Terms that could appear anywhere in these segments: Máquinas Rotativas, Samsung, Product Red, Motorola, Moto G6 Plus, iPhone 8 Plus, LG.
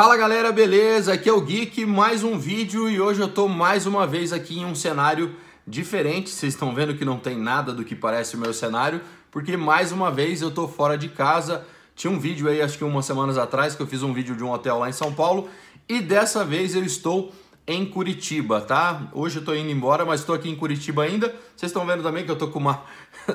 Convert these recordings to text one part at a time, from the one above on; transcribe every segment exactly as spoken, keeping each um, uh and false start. Fala galera, beleza? Aqui é o Geek, mais um vídeo e hoje eu tô mais uma vez aqui em um cenário diferente. Vocês estão vendo que não tem nada do que parece o meu cenário, porque mais uma vez eu tô fora de casa. Tinha um vídeo aí, acho que umas semanas atrás, que eu fiz um vídeo de um hotel lá em São Paulo e dessa vez eu estou em Curitiba, tá? Hoje eu tô indo embora, mas tô aqui em Curitiba ainda. Vocês estão vendo também que eu tô com uma...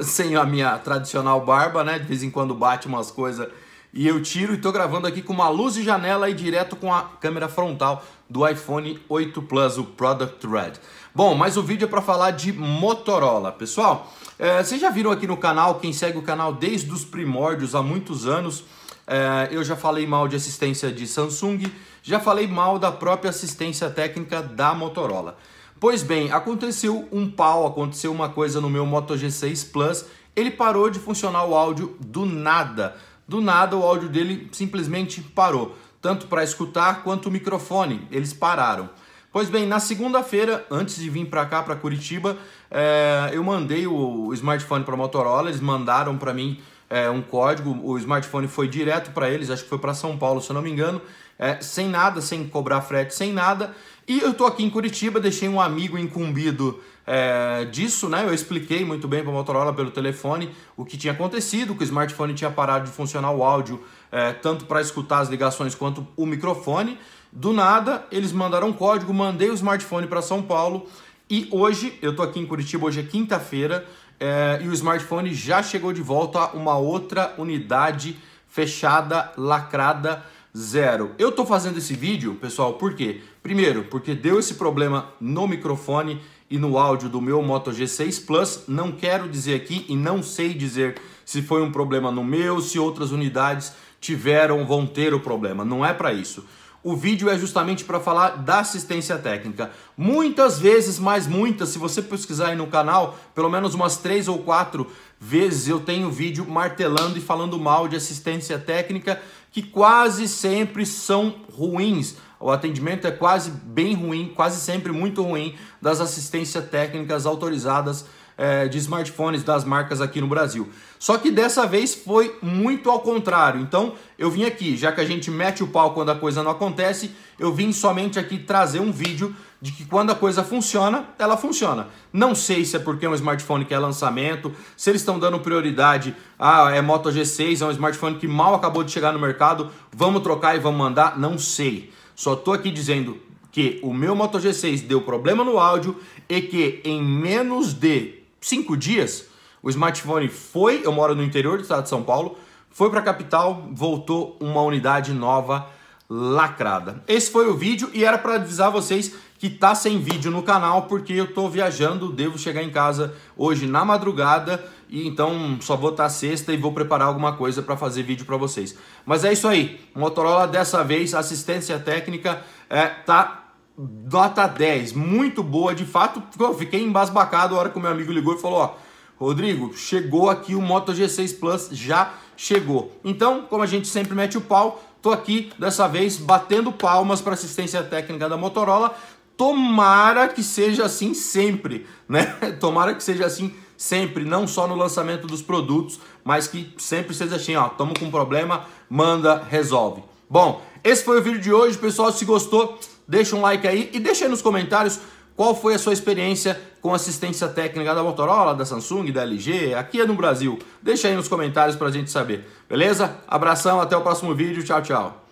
sem a minha tradicional barba, né? De vez em quando bate umas coisas e eu tiro, e tô gravando aqui com uma luz de janela e direto com a câmera frontal do iPhone oito Plus, o Product Red. Bom, mas o vídeo é para falar de Motorola. Pessoal, é, vocês já viram aqui no canal, quem segue o canal desde os primórdios, há muitos anos, é, eu já falei mal de assistência de Samsung, já falei mal da própria assistência técnica da Motorola. Pois bem, aconteceu um pau, aconteceu uma coisa no meu Moto G seis Plus, ele parou de funcionar o áudio do nada. Do nada o áudio dele simplesmente parou, tanto para escutar quanto o microfone, eles pararam. Pois bem, na segunda-feira, antes de vir para cá, para Curitiba, é, eu mandei o smartphone para a Motorola, eles mandaram para mim é, um código, o smartphone foi direto para eles, acho que foi para São Paulo, se eu não me engano, é, sem nada, sem cobrar frete, sem nada. E eu tô aqui em Curitiba, deixei um amigo incumbido é, disso, né? Eu expliquei muito bem para a Motorola pelo telefone o que tinha acontecido, que o smartphone tinha parado de funcionar o áudio, é, tanto para escutar as ligações quanto o microfone. Do nada, eles mandaram um código, mandei o smartphone para São Paulo e hoje, eu tô aqui em Curitiba, hoje é quinta-feira, é, e o smartphone já chegou de volta a uma outra unidade fechada, lacrada, zero. Eu tô fazendo esse vídeo, pessoal, por quê? Primeiro, porque deu esse problema no microfone e no áudio do meu Moto G seis Plus. Não quero dizer aqui e não sei dizer se foi um problema no meu, se outras unidades tiveram, vão ter o problema. Não é para isso. O vídeo é justamente para falar da assistência técnica. Muitas vezes, mas muitas, se você pesquisar aí no canal, pelo menos umas três ou quatro vezes eu tenho vídeo martelando e falando mal de assistência técnica, que quase sempre são ruins. O atendimento é quase bem ruim, quase sempre muito ruim, das assistências técnicas autorizadas é, de smartphones das marcas aqui no Brasil. Só que dessa vez foi muito ao contrário. Então eu vim aqui, já que a gente mete o pau quando a coisa não acontece, eu vim somente aqui trazer um vídeo de que quando a coisa funciona, ela funciona. Não sei se é porque é um smartphone que é lançamento, se eles estão dando prioridade, ah, é Moto G seis, é um smartphone que mal acabou de chegar no mercado, vamos trocar e vamos mandar, não sei. Só tô aqui dizendo que o meu Moto G seis deu problema no áudio e que em menos de cinco dias o smartphone foi, eu moro no interior do estado de São Paulo, foi para a capital, voltou uma unidade nova lacrada. Esse foi o vídeo e era para avisar vocês que tá sem vídeo no canal porque eu tô viajando, devo chegar em casa hoje na madrugada e então só vou estar sexta e vou preparar alguma coisa para fazer vídeo para vocês. Mas é isso aí, Motorola dessa vez, assistência técnica é, tá nota dez, muito boa de fato. Eu fiquei embasbacado a hora que o meu amigo ligou e falou, ó, Rodrigo, chegou aqui o Moto G seis Plus, já chegou. Então, como a gente sempre mete o pau, tô aqui dessa vez batendo palmas para assistência técnica da Motorola. Tomara que seja assim sempre, né? Tomara que seja assim sempre, não só no lançamento dos produtos, mas que sempre seja assim, ó, tamo com um problema, manda, resolve. Bom, esse foi o vídeo de hoje, pessoal. Se gostou, deixa um like aí e deixa aí nos comentários qual foi a sua experiência com assistência técnica da Motorola, da Samsung, da L G, aqui é no Brasil. Deixa aí nos comentários pra gente saber, beleza? Abração, até o próximo vídeo, tchau, tchau.